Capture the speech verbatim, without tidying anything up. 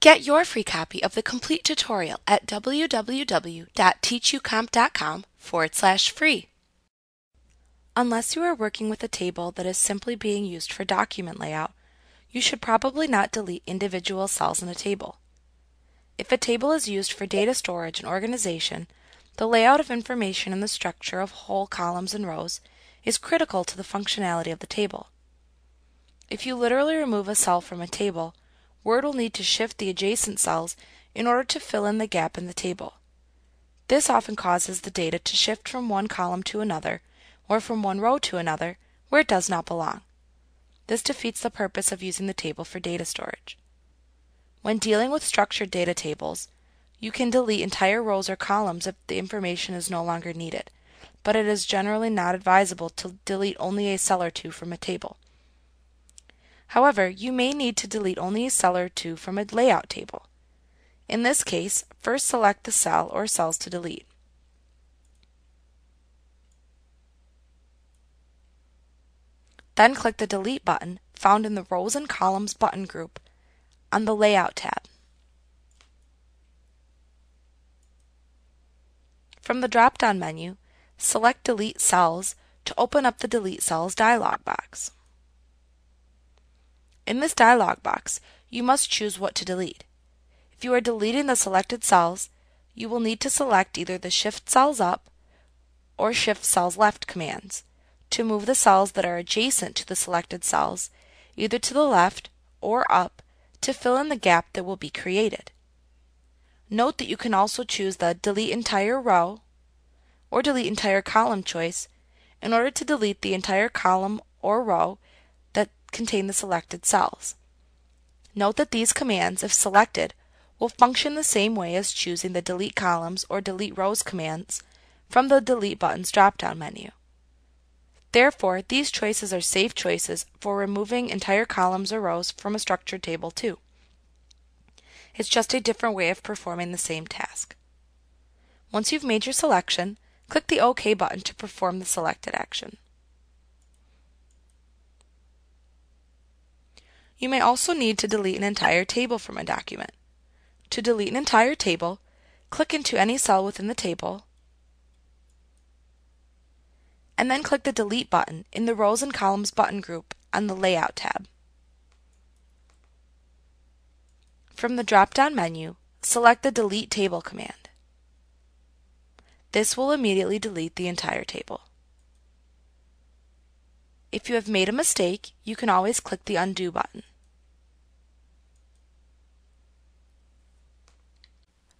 Get your free copy of the complete tutorial at www.teachucomp.com forward slash free. Unless you are working with a table that is simply being used for document layout, you should probably not delete individual cells in a table. If a table is used for data storage and organization, the layout of information and the structure of whole columns and rows is critical to the functionality of the table. If you literally remove a cell from a table, Word will need to shift the adjacent cells in order to fill in the gap in the table. This often causes the data to shift from one column to another, or from one row to another, where it does not belong. This defeats the purpose of using the table for data storage. When dealing with structured data tables, you can delete entire rows or columns if the information is no longer needed, but it is generally not advisable to delete only a cell or two from a table. However, you may need to delete only a cell or two from a layout table. In this case, first select the cell or cells to delete. Then click the Delete button found in the Rows and Columns button group on the Layout tab. From the drop-down menu, select Delete Cells to open up the Delete Cells dialog box. In this dialog box, you must choose what to delete. If you are deleting the selected cells, you will need to select either the Shift Cells Up or Shift Cells Left commands to move the cells that are adjacent to the selected cells, either to the left or up, to fill in the gap that will be created. Note that you can also choose the Delete Entire Row or Delete Entire Column choice in order to delete the entire column or row that contain the selected cells. Note that these commands, if selected, will function the same way as choosing the Delete Columns or Delete Rows commands from the Delete button's drop-down menu. Therefore, these choices are safe choices for removing entire columns or rows from a structured table too. It's just a different way of performing the same task. Once you've made your selection, click the OK button to perform the selected action. You may also need to delete an entire table from a document. To delete an entire table, click into any cell within the table, and then click the Delete button in the Rows and Columns button group on the Layout tab. From the drop-down menu, select the Delete Table command. This will immediately delete the entire table. If you have made a mistake, you can always click the Undo button.